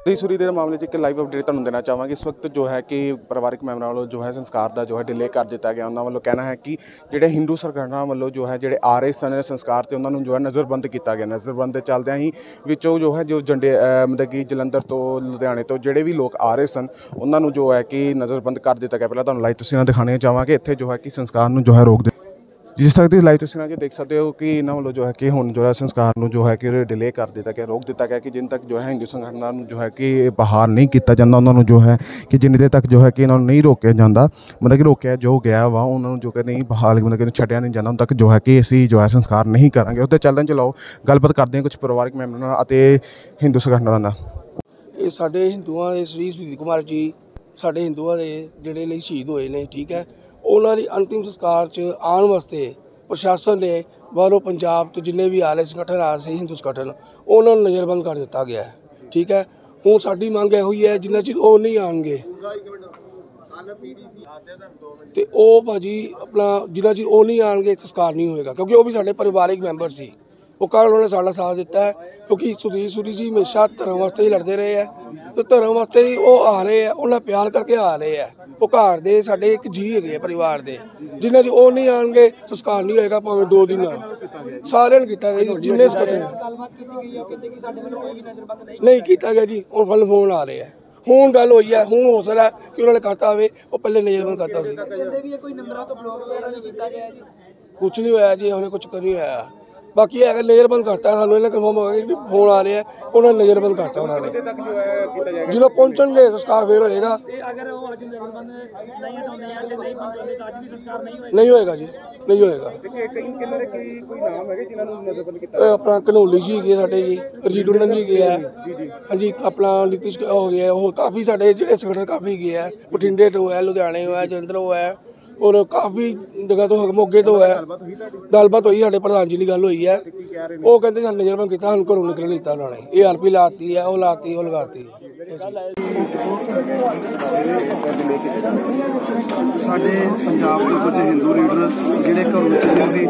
सुधीर सूरी के मामले में एक लाइव अपडेट तुहानूं देना चाहांगे। इस वक्त जो है कि परिवारिक मैंबर वालों जो है संस्कार का जो है डिले कर दिता गया। उन्होंने वालों कहना है कि जोड़े हिंदू सरगना वालों जो है जोड़े आ रहे सन संस्कार से उन्होंने जो है नज़रबंद किया गया। नज़रबंद के चलद ही विचों जो है जो जंडे मतलब कि जलंधर तो लुधियाने तो जोड़े भी लोग आ रहे सन उन्होंने जो है कि नज़रबंद कर दिया गया। पहले तुहानूं लाइव तस्वीरां दिखाने चाहांगे। इत्थे जो है कि संस्कार जो है रोक दिया। जिस तरह की लाइव तस्वीर जी देख सकते हो कि इन्हों वालों जो है कि हम जो है संस्कार जो है कि डिले कर दिया गया, रोक दिया गया कि जिन तक जो है हिंदू संगठना जो है कि बाहर नहीं किया जाता उन्होंने जो है कि जिन्नी देर तक जो है कि इन्होंने नहीं रोकया जाता मतलब कि रोकया जो गया वा उन्होंने जो कि नहीं बाहर मतलब कि छड्या नहीं जाता उन तक जो है कि असी जो है संस्कार नहीं करांगे। उसके चलते चलाओ गलबात करते हैं कुछ परिवारिक मैंबर हिंदू संगठन का। साढ़े हिंदुओं के श्री सुधीर कुमार जी साढ़े हिंदुओं के जोड़े शहीद होए ने, ठीक है, उन्होंने अंतिम संस्कार च आने वास्ते प्रशासन ने बाहरों पंजाब तो जिन्हें भी आ रहे संगठन आ रहे हिंदू संगठन उन्होंने नज़रबंद कर दिता गया है, ठीक है। हूँ साड़ी मांग यही है जिन्ना चिर वो नहीं आएंगे तो वह भाजी अपना जिन्ना चिर वो नहीं आएंगे संस्कार नहीं होएगा क्योंकि वो भी साढ़े परिवारिक मैंबर से वो कल उन्होंने साढ़ा साथ दिता है क्योंकि सुधीर सूरी जी हमेशा धर्म वास्ते ही लड़ते रहे हैं तो धर्म वास्ते ही वो आ रहे हैं, उन्हें प्यार करके आ रहे हैं। वो घर के साढ़े एक जी है परिवार के जिन्हें जो नहीं आएंगे संस्कार नहीं होएगा भावें दो दिन सारे किया गया जी जिन्हें नहीं किया गया जी। हम फल फोन आ रहे हैं हूँ गल हुई है हूँ हो सकता है कि उन्होंने करता आए वो पहले नज़रबंद करता कुछ नहीं होया जी, हमने कुछ कर नहीं होया बाकी अगर नज़रबंद करता है सूँ कन्फर्म हो गया कि फोन आ रहे हैं उन्होंने नज़रबंद करता उन्होंने जो पहुँचन गए संस्कार फिर होएगा नहीं होएगा जी नहीं होएगा। अपना घनौली जी गए साढ़े जी रजीडुलन जी गए हाँ जी अपना नीतीश हो गया और काफ़ी साढ़े जो संगठन काफ़ी गए है बठिंडे तो है लुधियाने हो है जलंधर हो है और काफ़ी जगह तो मोगे तो है गलबात हुई साढ़े प्रधान जी की गल हुई है वो कहते सानू नज़रबंद किया सानू घरों निकल दिता उन्होंने ए आर पी लाती है वो लाती वो लगाती है। साढ़े पंजाब के कुछ हिंदू लीडर जिहड़े घरों चले सी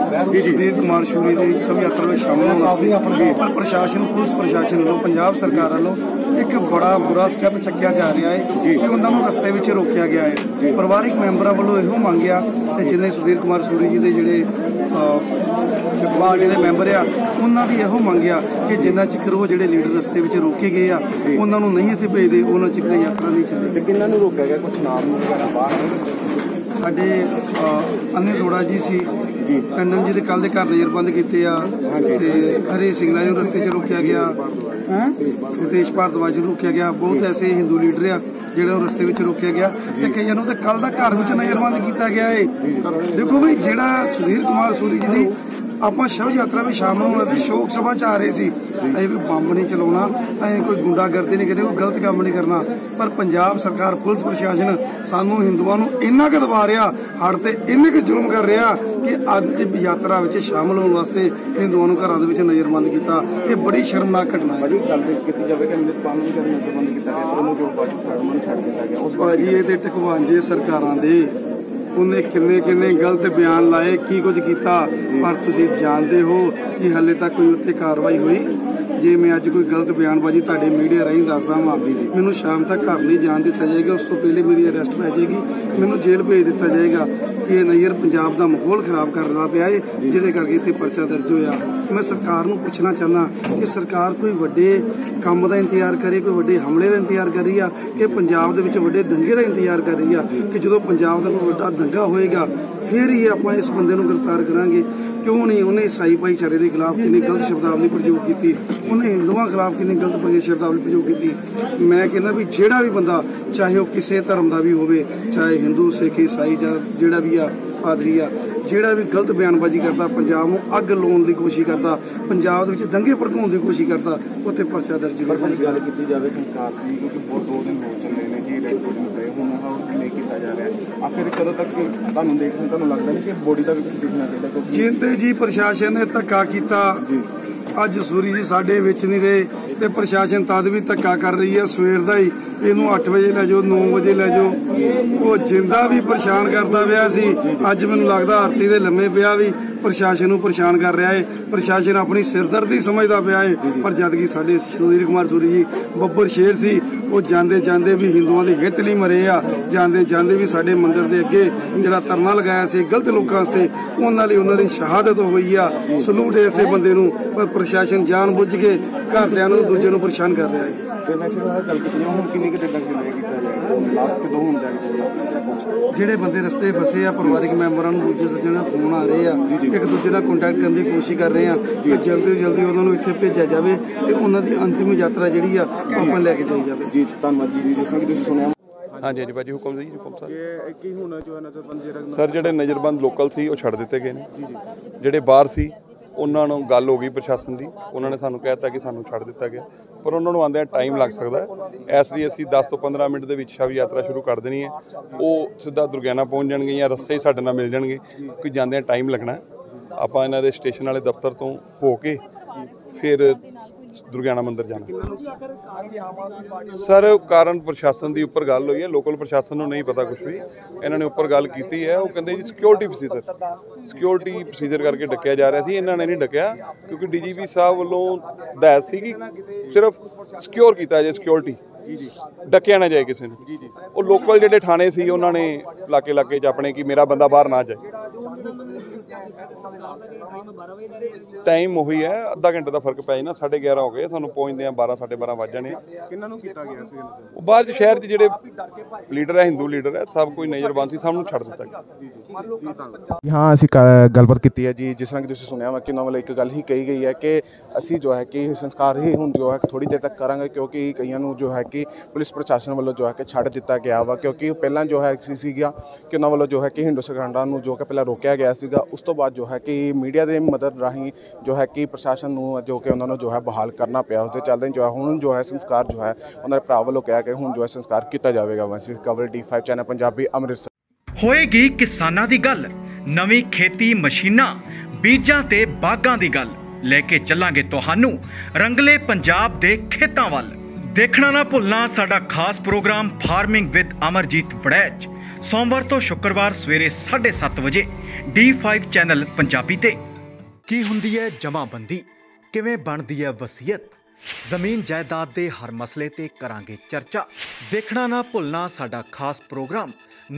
सुधीर कुमार शूरी की शव यात्रा में शामिल होना पर प्रशासन पुलिस प्रशासन वालों पंजाब सरकार वालों एक बड़ा बुरा स्टैप चुकया जा रहा है कि उन्होंने रस्ते में रोकया गया है। परिवारिक मैंबर वालों यो मंग आ जिन्हें सुधीर कुमार शूरी जी के जोड़े पार्टी के मैंबर आ उन्होंने यो मंग आ कि जिन्ना चिकर वो जोड़े लीडर रस्ते में रोके गए उन्होंने नहीं इतने भेजते उन्होंने चिकर यात्रा नहीं चलती। किन्होंने रोकया गया कुछ नाम साढ़े अन्ने रोड़ा जी सी टंडन जी के कल के घर नज़रबंद किए हरी सिंह रस्ते च रोकया गया तेज भारद्वाज रोकया गया बहुत ऐसे हिंदू लीडर आ जो रस्ते में रोकया गया कई तो कल का घर में नज़रबंद किया गया है। देखो भी जोड़ा सुधीर कुमार सूरी जी की आप शव यात्रा में शामिल होना शोक सभा च आ रहे थे अभी कोई बंब नहीं चलाना अभी कोई गुंडागर्दी नहीं करनी कोई गलत काम नहीं करना पर पंजाब सरकार पुलिस प्रशासन सानू हिंदुओं इन्ना क दबा रहा हड़ से इन्ने क जुल्म कर रहा कि अंतिम यात्रा शामिल होने वास्ते हिंदुओं घर नज़रबंद किया यह बड़ी शर्मनाक घटना है भाजी। ये टकवांजे सरकार दे उन्हें किन्ने किन्ने गलत बयान लाए की कुछ किया पर तुसी जानते हो कि हाले तक कोई उत्ते कार्रवाई हुई जे मैं अज कोई गलत बयानबाजी तुहाडे मीडिया राही दसदा वां मैनूं शाम तक घर नहीं जान दिता जाएगा उस तो पहले मेरी अरैसट पै जाएगी मैनूं जेल भेज दिता जाएगा कि नज़र पंजाब का माहौल खराब कर रहा पिया है जिहदे करके इत्थे परचा दर्ज होया। मैं सरकार नूं पुछना चाहना कि सरकार कोई वड्डे काम का इंतजार करे कोई वड्डे हमले का इंतजार कर रही है कि पंजाब दे विच वड्डे दंगे का इंतजार कर रही है कि जदों पंजाब का कोई वड्डा दंगा होएगा फिर ही आपां इस बंदे नूं गिरफ्तार करांगे। क्यों नहीं उन्हें ईसाई भाईचारे के खिलाफ किन्नी गलत शब्दावली प्रयोग की उन्हें हिंदुओं खिलाफ किन्नी गलत शब्दावली प्रयोग की। मैं कहना भी जोड़ा भी बंदा चाहे वह किसी धर्म का भी हो चाहे हिंदू सिख ईसाई जोड़ा भी आ पादरी आ जोड़ा भी गलत बयानबाजी करता पंजाब में अग लाने की कोशिश करता पंजाब दंगे भड़काने की कोशिश करता उत्थे परचा दर्ज जिंदे जी प्रशासन ने धक्का किया अज सूरी जी साढ़े विच नहीं रहे ਤੇ ਪ੍ਰਸ਼ਾਸਨ ਤਦ ਵੀ ਧੱਕਾ ਕਰ ਰਹੀ ਹੈ। ਸਵੇਰ ਦਾ ਹੀ ਇਹਨੂੰ 8 ਵਜੇ ਲੈ ਜਾਓ 9 ਵਜੇ ਲੈ ਜਾਓ, ਉਹ ਜਿੰਦਾ ਵੀ ਪਰੇਸ਼ਾਨ ਕਰਦਾ ਪਿਆ ਸੀ। ਅੱਜ ਮੈਨੂੰ ਲੱਗਦਾ ਆਰਤੀ ਦੇ ਲੰਮੇ ਪਿਆ ਵੀ ਪ੍ਰਸ਼ਾਸਨ ਨੂੰ ਪਰੇਸ਼ਾਨ ਕਰ ਰਿਹਾ ਏ। ਪ੍ਰਸ਼ਾਸਨ ਆਪਣੀ ਸਿਰਦਰਦੀ ਸਮਝਦਾ ਪਿਆ ਏ, ਪਰ ਜਦ ਕਿ ਸਾਡੇ ਸੁਧੀਰ ਕੁਮਾਰ ਸੂਰੀ ਜੀ ਬੱਬਰ ਸ਼ੇਰ ਸੀ, ਉਹ ਜਾਂਦੇ ਜਾਂਦੇ ਵੀ ਹਿੰਦੂਆਂ ਦੇ ਹਿੱਤ ਲਈ ਮਰੇ ਆ। ਜਾਂਦੇ ਜਾਂਦੇ ਵੀ ਸਾਡੇ ਮੰਦਿਰ ਦੇ ਅੱਗੇ ਜਿਹੜਾ ਧਰਨਾ ਲਗਾਇਆ ਸੀ ਗਲਤ ਲੋਕਾਂ ਵਾਸਤੇ, ਉਹਨਾਂ ਲਈ ਉਹਨਾਂ ਦੀ ਸ਼ਹਾਦਤ ਹੋਈ ਆ। ਸਲੂਟ ਇਸੇ ਬੰਦੇ ਨੂੰ, ਪਰ ਪ੍ਰਸ਼ਾਸਨ ਜਾਣ ਬੁੱਝ ਕੇ ਘਰਦਿਆਂ ਨੂੰ ਦੂਜੇ ਨੂੰ ਪਰੇਸ਼ਾਨ ਕਰ ਰਿਹਾ ਹੈ। ਜਿਹੜੇ ਬੰਦੇ ਰਸਤੇ ਫਸੇ ਆ ਪਰਿਵਾਰਕ ਮੈਂਬਰਾਂ ਨੂੰ ਦੂਜੇ ਸੱਜਣਾ ਫੋਨ ਆ ਰਹੇ ਆ, ਇੱਕ ਦੂਜੇ ਨਾਲ ਕੰਟੈਕਟ ਕਰਨ ਦੀ ਕੋਸ਼ਿਸ਼ ਕਰ ਰਹੇ ਆ ਕਿ ਜਲਦੀ ਤੋਂ ਜਲਦੀ ਉਹਨਾਂ ਨੂੰ ਇੱਥੇ ਭੇਜਿਆ ਜਾਵੇ ਤੇ ਉਹਨਾਂ ਦੀ ਅੰਤਿਮ ਯਾਤਰਾ ਜਿਹੜੀ ਆ ਆਪਾਂ ਲੈ ਕੇ ਜਾਈ ਜਾਵੇ। ਜੀ ਧੰਨਵਾਦ ਜੀ। ਜਿਸ ਤਰ੍ਹਾਂ ਕਿ ਤੁਸੀਂ ਸੁਣਿਆ। ਹਾਂਜੀ ਹਾਂਜੀ ਭਾਜੀ ਹੁਕਮ ਜੀ ਹੁਕਮ ਸਾਹਿਬ। ਸਰ ਜਿਹੜੇ ਨਜ਼ਰਬੰਦ ਲੋਕਲ ਸੀ ਉਹ ਛੱਡ ਦਿੱਤੇ ਗਏ ਨੇ, ਜਿਹੜੇ ਬਾਹਰ ਸੀ ਉਹਨਾਂ ਨੂੰ ਗੱਲ ਹੋ ਗਈ ਪ੍ਰਸ਼ਾਸਨ ਦੀ, ਉਹਨਾਂ ਨੇ ਸਾਨੂੰ ਕਹਿ ਦਿੱਤਾ ਕਿ ਸਾਨੂੰ ਛੱਡ ਦਿੱਤਾ ਗਿਆ, ਪਰ ਉਹਨਾਂ ਨੂੰ ਆਉਂਦਿਆਂ ਟਾਈਮ ਲੱਗ ਸਕਦਾ ਹੈ। ਇਸ ਲਈ ਅਸੀਂ 10 ਤੋਂ 15 ਮਿੰਟ ਦੇ ਵਿੱਚ ਸ਼ਵ ਯਾਤਰਾ ਸ਼ੁਰੂ ਕਰ ਦੇਣੀ ਹੈ। ਉਹ ਸਿੱਧਾ ਦੁਰਗਿਆਨਾ ਪਹੁੰਚ ਜਾਣਗੇ ਜਾਂ ਰਸਤੇ ਹੀ ਸਾਡੇ ਨਾਲ ਮਿਲ ਜਾਣਗੇ, ਕਿਉਂਕਿ ਜਾਂਦਿਆਂ ਟਾਈਮ ਲੱਗਣਾ। ਆਪਾਂ ਇਹਨਾਂ ਦੇ ਸਟੇਸ਼ਨ ਵਾਲੇ ਦਫ਼ਤਰ ਤੋਂ ਹੋ ਕੇ ਫਿਰ ਦੁਰਗਿਆਨਾ ਮੰਦਿਰ ਜਾਣਾ। ਸਰ ਕਾਰਨ ਪ੍ਰਸ਼ਾਸਨ ਦੀ ਉੱਪਰ ਗੱਲ ਹੋਈ ਹੈ, ਲੋਕਲ ਪ੍ਰਸ਼ਾਸਨ ਨੂੰ ਨਹੀਂ ਪਤਾ ਕੁਛ ਵੀ। ਇਹਨਾਂ ਨੇ ਉੱਪਰ ਗੱਲ ਕੀਤੀ ਹੈ, ਉਹ ਕਹਿੰਦੇ ਜੀ ਸਿਕਿਉਰਿਟੀ ਪ੍ਰੋਸੀਜਰ ਕਰਕੇ ਡੱਕਿਆ ਜਾ ਰਿਹਾ ਸੀ। ਇਹਨਾਂ ਨੇ ਨਹੀਂ ਡੱਕਿਆ, ਕਿਉਂਕਿ ਡੀਜੀਪੀ ਸਾਹਿਬ ਵੱਲੋਂ ਹਦਾਇਤ ਸੀ ਕਿ ਸਿਰਫ ਸਿਕਿਉਰ ਕੀਤਾ ਜਾਏ, ਸਿਕਿਉਰਿਟੀ ਡੱਕਿਆ ਨਾ ਜਾਏ ਕਿਸੇ ਨੂੰ। ਉਹ ਲੋਕਲ ਜਿਹੜੇ ਥਾਣੇ ਸੀ ਉਹਨਾਂ ਨੇ ਇਲਾਕੇ 'ਚ ਆਪਣੇ ਕਿ ਮੇਰਾ ਬੰਦਾ ਬਾਹਰ ਨਾ ਜਾਏ। ਟਾਈਮ ਉਹੀ ਹੈ, ਅੱਧਾ ਘੰਟੇ ਦਾ ਫਰਕ ਪੈ ਜਾਣਾ। 11:30 ਹੋ ਗਏ ਸਾਨੂੰ ਪਹੁੰਚਦੇ ਆ, 12:30 ਵੱਜ ਜਾਣੇ। ਉਹ ਬਾਹਰ 'ਚ ਸ਼ਹਿਰ 'ਚ ਜਿਹੜੇ ਲੀਡਰ ਹੈ, ਹਿੰਦੂ ਲੀਡਰ ਹੈ, ਸਭ ਕੋਈ ਨਜ਼ਰਬੰਦ ਸੀ, ਸਭ ਨੂੰ ਛੱਡ ਦਿੱਤਾ ਗਿਆ। ਹਾਂ ਅਸੀਂ ਗੱਲਬਾਤ ਕੀਤੀ ਹੈ ਜੀ। ਜਿਸ ਤਰ੍ਹਾਂ ਕਿ ਤੁਸੀਂ ਸੁਣਿਆ ਵਾ ਕਿ ਉਹਨਾਂ ਵੱਲ ਇੱਕ ਗੱਲ ਹੀ ਕਹੀ ਗਈ ਹੈ ਕਿ ਅਸੀਂ ਜੋ ਹੈ ਕਿ ਸੰਸਕਾਰ ਹੀ ਹੁਣ ਜੋ ਹੈ ਥੋੜ੍ਹੀ ਦੇਰ ਤੱਕ ਕਰਾਂਗੇ, ਕਿਉਂਕਿ ਕਈਆਂ ਨੂੰ ਜੋ ਹੈ कि पुलिस प्रशासन वालों जो है कि छड़ दिता गया वा, क्योंकि पहला जो है सीगा कि उन्होंने वालों जो है कि हिंदू सखंडा जो कि पहला रोकया गया सीगा। उस तो बाद जो है कि मीडिया के मदद राही जो है कि प्रशासन जो कि उन्होंने जो है बहाल करना पाया। उसके चलते जो है हूँ जो है संस्कार जो है उन्होंने भरा वालों कहा कि हूँ जो है संस्कार किया जाएगा। वंश cover D5 channel Punjabi Amritsar. होएगी किसानां दी गल, नवी खेती मशीनां बीजां ते बागां दी गल लेके चलांगे तुहानू रंगले पंजाब दे खेतां वल। देखना ना भुलना साडा खास programme farming with Amarjeet Waraich, सोमवार तो शुक्रवार सवेरे 7:30 बजे D5 चैनल पंजाबी ते। की हुंदी है जमाबंदी, किवें बनदी है वसीयत, जमीन जायदाद दे हर मसले ते करांगे चर्चा। देखना ना भुलना साडा खास प्रोग्राम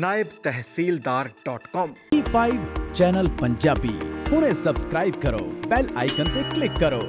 नायब तहसीलदार.com D5 चैनल पंजाबी। हुणे सब्सक्राइब करो, बेल आइकन ते क्लिक करो।